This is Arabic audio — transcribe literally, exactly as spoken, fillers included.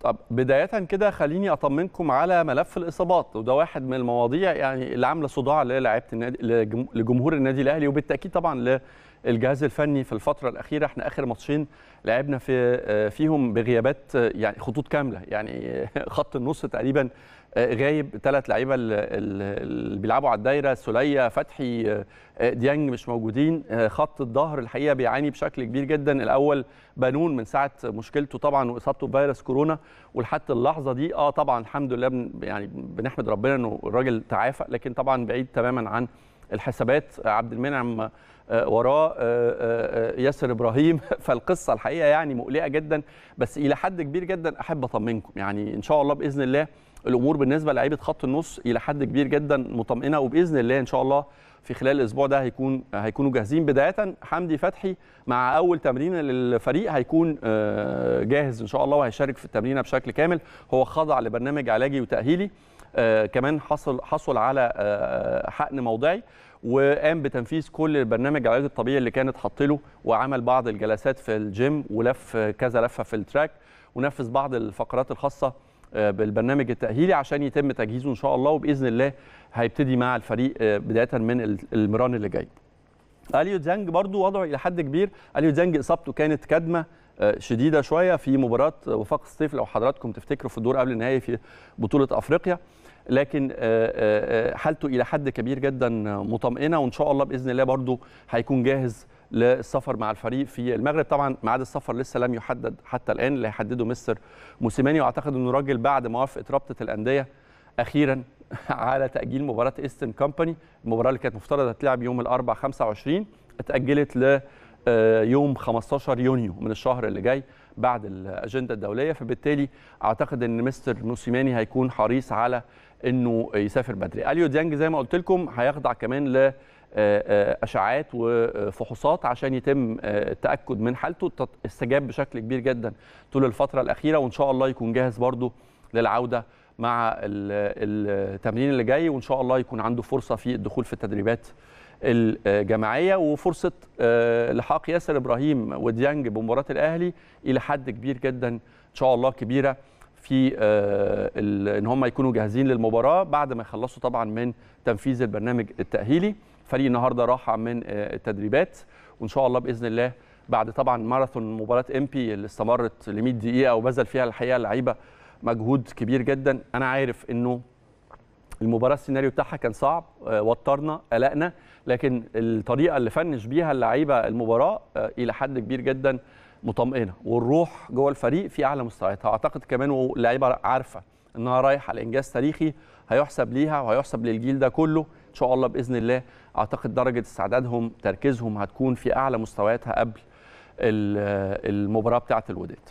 طب بداية كده خليني أطمنكم على ملف الإصابات، وده واحد من المواضيع يعني اللي عاملة صداع للاعيبة النادي، لجمهور النادي الأهلي، وبالتأكيد طبعا للجهاز الفني في الفترة الأخيرة. احنا آخر ماتشين لعبنا في فيهم بغيابات يعني خطوط كاملة، يعني خط النص تقريبا غايب ثلاث لعيبة اللي بيلعبوا على الدايرة، سولية، فتحي، ديانج مش موجودين. خط الظهر الحقيقة بيعاني بشكل كبير جدا. الأول بنون من ساعة مشكلته طبعا وإصابته بفيروس كورونا ولحد اللحظة دي اه طبعا الحمد لله يعني بنحمد ربنا إنه الراجل تعافى، لكن طبعا بعيد تماما عن الحسابات. عبد المنعم وراه، ياسر ابراهيم، فالقصه الحقيقه يعني مقلقه جدا، بس الى حد كبير جدا احب اطمنكم يعني ان شاء الله باذن الله الامور بالنسبه لعيبه خط النص الى حد كبير جدا مطمئنه، وباذن الله ان شاء الله في خلال الاسبوع ده هيكون هيكونوا جاهزين. بدايه حمدي فتحي مع اول تمرين للفريق هيكون جاهز ان شاء الله وهيشارك في التمرين بشكل كامل. هو خضع لبرنامج علاجي وتاهيلي، آه كمان حصل حصل على آه حقن موضعي، وقام بتنفيذ كل البرنامج العلاج الطبيعي اللي كانت حاطله، وعمل بعض الجلسات في الجيم ولف كذا لفه في التراك، ونفذ بعض الفقرات الخاصه آه بالبرنامج التأهيلي عشان يتم تجهيزه ان شاء الله، وباذن الله هيبتدي مع الفريق آه بدايه من المران اللي جاي. اليو ديانج برضو وضعه الى حد كبير، اليو ديانج اصابته كانت كدمه شديده شويه في مباراه وفاق الصيف لو حضراتكم تفتكروا في الدور قبل النهائي في بطوله افريقيا، لكن حالته الى حد كبير جدا مطمئنه، وان شاء الله باذن الله برضو هيكون جاهز للسفر مع الفريق في المغرب. طبعا ميعاد السفر لسه لم يحدد حتى الان، اللي هيحدده مستر موسيماني، واعتقد انه الراجل بعد موافقه رابطه الانديه اخيرا على تاجيل مباراه ايسترن كومباني، المباراه اللي كانت مفترض هتلعب يوم الاربعاء خمسة وعشرين اتاجلت ل يوم خمسة عشر يونيو من الشهر اللي جاي بعد الاجنده الدوليه، فبالتالي اعتقد ان مستر موسيماني هيكون حريص على انه يسافر بدري. اليو ديانج زي ما قلت لكم هيخضع كمان ل اشعاعات وفحوصات عشان يتم التاكد من حالته، استجاب بشكل كبير جدا طول الفتره الاخيره، وان شاء الله يكون جاهز برضه للعوده مع التمرين اللي جاي، وان شاء الله يكون عنده فرصه في الدخول في التدريبات الجماعيه، وفرصه لحاق ياسر ابراهيم وديانج بمباراه الاهلي الى حد كبير جدا ان شاء الله كبيره في ان هم يكونوا جاهزين للمباراه بعد ما يخلصوا طبعا من تنفيذ البرنامج التاهيلي. فريق النهارده راحه من التدريبات، وان شاء الله باذن الله بعد طبعا ماراثون مباراه امبي اللي استمرت ل مئة دقيقة وبذل فيها الحقيقه اللعيبه مجهود كبير جدا. انا عارف انه المباراه السيناريو بتاعها كان صعب، وترنا، قلقنا، لكن الطريقه اللي فنش بيها اللعيبه المباراه الى حد كبير جدا مطمئنه، والروح جوه الفريق في اعلى مستوياتها. اعتقد كمان واللعيبه عارفه انها رايحه لانجاز تاريخي هيحسب ليها وهيحسب للجيل ده كله ان شاء الله باذن الله. اعتقد درجه استعدادهم تركيزهم هتكون في اعلى مستوياتها قبل المباراه بتاعه الوداد.